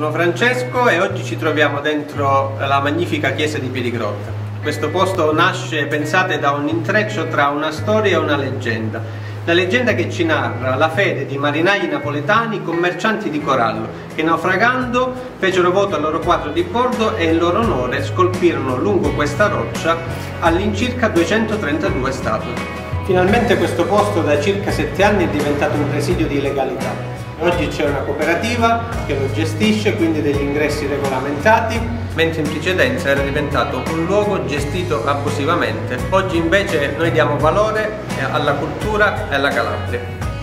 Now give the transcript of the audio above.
Sono Francesco e oggi ci troviamo dentro la magnifica chiesa di Piedigrotta. Questo posto nasce, pensate, da un intreccio tra una storia e una leggenda. La leggenda che ci narra la fede di marinai napoletani commercianti di corallo che, naufragando, fecero voto al loro quadro di bordo e in loro onore scolpirono lungo questa roccia all'incirca 232 statue. Finalmente questo posto da circa 7 anni è diventato un presidio di legalità. Oggi c'è una cooperativa che lo gestisce, quindi degli ingressi regolamentati, mentre in precedenza era diventato un luogo gestito abusivamente. Oggi invece noi diamo valore alla cultura e alla Calabria.